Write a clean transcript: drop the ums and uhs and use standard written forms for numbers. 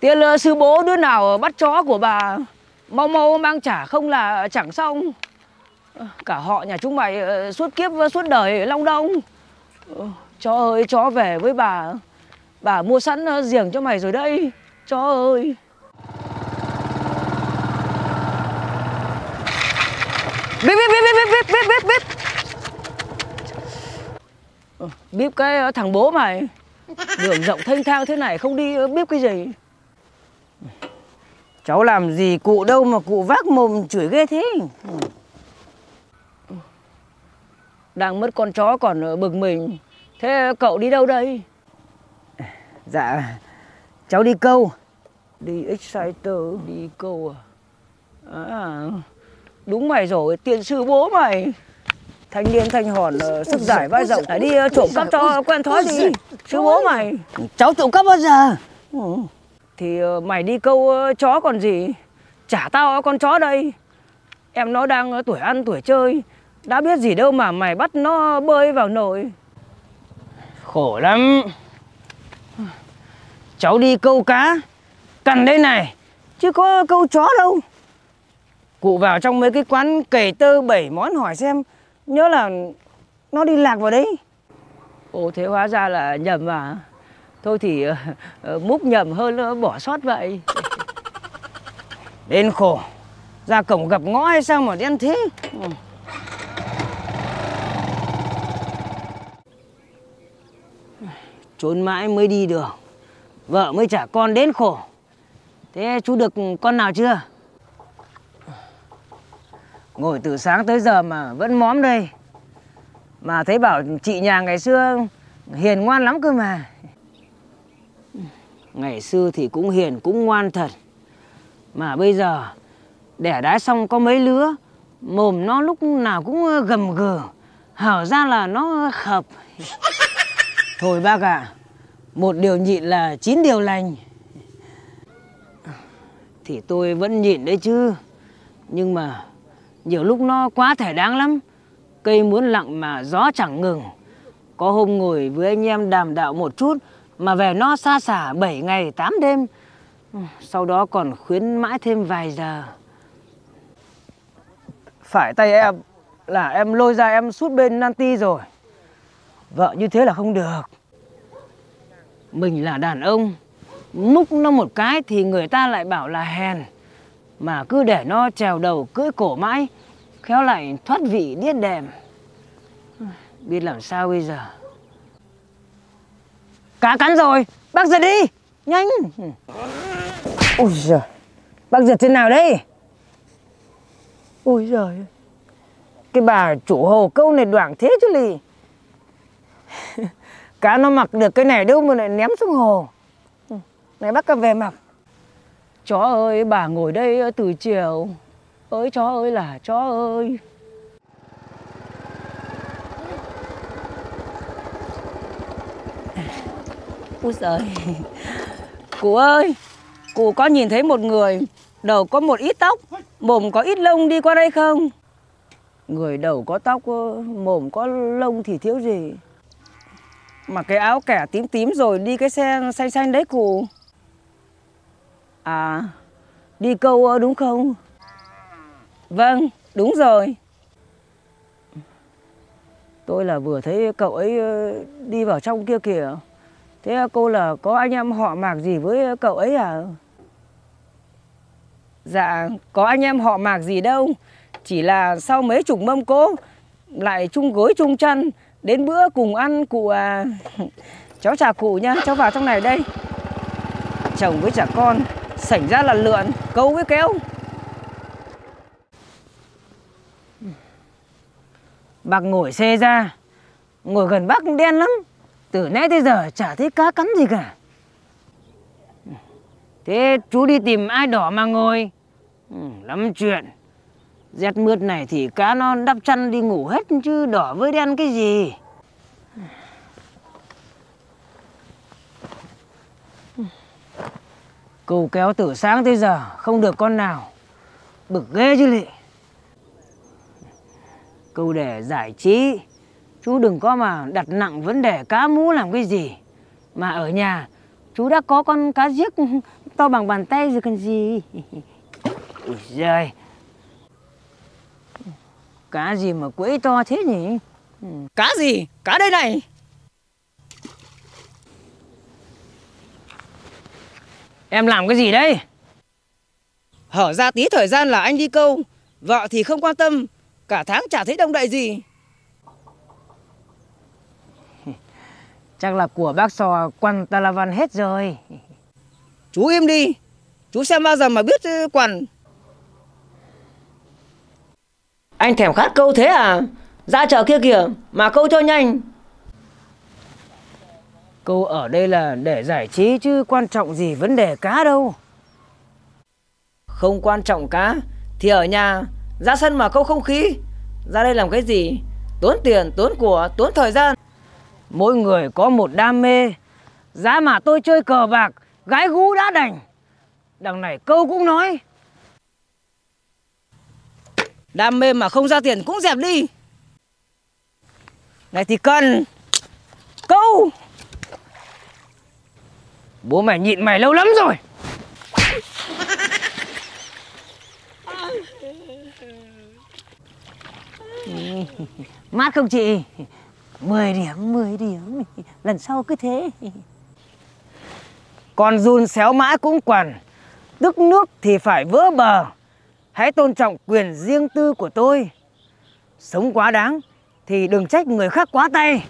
Tiền sư bố đứa nào bắt chó của bà mau mau mang trả, không là chẳng xong cả họ nhà chúng mày suốt kiếp suốt đời long đong. Chó ơi, chó về với bà mua sẵn giềng cho mày rồi đây, chó ơi. Bíp bíp bíp bíp bíp bíp bíp. Bíp cái thằng bố mày. Đường rộng thênh thang thế này không đi bíp cái gì. Cháu làm gì cụ đâu mà cụ vác mồm chửi ghê thế. Đang mất con chó còn bực mình. Thế cậu đi đâu đây? Dạ, cháu đi câu. Đi Exciter. Đi câu à? À, đúng mày rồi, tiền sư bố mày. Thanh niên thanh hòn, sức giải vai rộng, phải đi trộm cắp cho quen thói gì. Sư bố mày. Cháu trộm cắp bao giờ? Thì mày đi câu chó còn gì. Trả tao con chó đây. Em nó đang tuổi ăn tuổi chơi, đã biết gì đâu mà mày bắt nó bơi vào nồi. Khổ lắm. Cháu đi câu cá cần đây này, chứ có câu chó đâu. Cụ vào trong mấy cái quán cầy tơ 7 món hỏi xem, nhớ là nó đi lạc vào đấy. Ồ, thế hóa ra là nhầm à. Thôi thì múc nhầm hơn bỏ sót vậy. Đến khổ, ra cổng gặp ngõ hay sao mà đen thế. Trốn mãi mới đi được, vợ mới trả con đến khổ. Thế chú được con nào chưa? Ngồi từ sáng tới giờ mà vẫn móm đây. Mà thấy bảo chị nhà ngày xưa hiền ngoan lắm cơ mà. Ngày xưa thì cũng hiền cũng ngoan thật. Mà bây giờ đẻ đái xong có mấy lứa, mồm nó lúc nào cũng gầm gừ, hở ra là nó khập. Thôi bác ạ, một điều nhịn là 9 điều lành. Thì tôi vẫn nhịn đấy chứ. Nhưng mà nhiều lúc nó quá thể đáng lắm. Cây muốn lặng mà gió chẳng ngừng. Có hôm ngồi với anh em đàm đạo một chút mà về nó xa xả 7 ngày 8 đêm. Sau đó còn khuyến mãi thêm vài giờ. Phải tay em là em lôi ra em sút bên nanti rồi. Vợ như thế là không được. Mình là đàn ông, múc nó một cái thì người ta lại bảo là hèn. Mà cứ để nó trèo đầu cưỡi cổ mãi, khéo lại thoát vị điếc đèm. Biết làm sao bây giờ. Cá cắn rồi, bác giật đi, nhanh. Ôi giời, bác giật trên nào đây? Ôi giời, cái bà chủ hồ câu này đoảng thế chứ lì. Cá nó mặc được cái này đâu mà lại ném xuống hồ. Này bác cầm về mặc. Chó ơi, bà ngồi đây từ chiều. Ơi chó ơi là chó ơi. Úi giời. Cụ ơi, cụ có nhìn thấy một người đầu có một ít tóc, mồm có ít lông đi qua đây không? Người đầu có tóc, mồm có lông thì thiếu gì. Mà cái áo kẻ tím tím rồi đi cái xe xanh xanh đấy cụ. À, đi câu đúng không? Vâng, đúng rồi. Tôi là vừa thấy cậu ấy đi vào trong kia kìa. Thế cô là có anh em họ Mạc gì với cậu ấy à? Dạ, có anh em họ Mạc gì đâu. Chỉ là sau mấy chục mâm cỗ lại chung gối chung chăn, đến bữa cùng ăn cụ à. Cháu chào cụ nha, cháu vào trong này đây. Chồng với chả con xảy ra là lượn, câu với kéo. Bác ngồi xe ra, ngồi gần bác đen lắm. Từ nãy tới giờ chả thấy cá cắn gì cả. Thế chú đi tìm ai đỏ mà ngồi. Lắm chuyện. Rét mướt này thì cá nó đắp chăn đi ngủ hết chứ đỏ với đen cái gì. Câu kéo từ sáng tới giờ không được con nào. Bực ghê chứ lị. Câu để giải trí, chú đừng có mà đặt nặng vấn đề cá mú làm cái gì. Mà ở nhà Chú đã có con cá giếc to bằng bàn tay rồi còn gì. Ui giời, cá gì mà quẫy to thế nhỉ? Cá gì? Cá đây này. Em làm cái gì đây? Hở ra tí thời gian là anh đi câu, vợ thì không quan tâm, cả tháng chả thấy đông đậy gì. Chắc là của bác sò quằn Talavan hết rồi. Chú im đi, chú xem bao giờ mà biết quằn. Anh thèm khát câu thế à? Ra chợ kia kìa, mà câu cho nhanh. Câu ở đây là để giải trí chứ quan trọng gì vấn đề cá đâu. Không quan trọng cá thì ở nhà, ra sân mà câu không khí. Ra đây làm cái gì? Tốn tiền, tốn của, tốn thời gian. Mỗi người có một đam mê. Giá mà tôi chơi cờ bạc, gái gú đã đành. Đằng này câu cũng nói. Đam mê mà không ra tiền cũng dẹp đi. Này thì cần câu. Bố mày nhịn mày lâu lắm rồi. Mát không chị? 10 điểm, 10 điểm. Lần sau cứ thế. Con giun xéo mã cũng quằn. Tức nước thì phải vỡ bờ. Hãy tôn trọng quyền riêng tư của tôi. Sống quá đáng thì đừng trách người khác quá tay.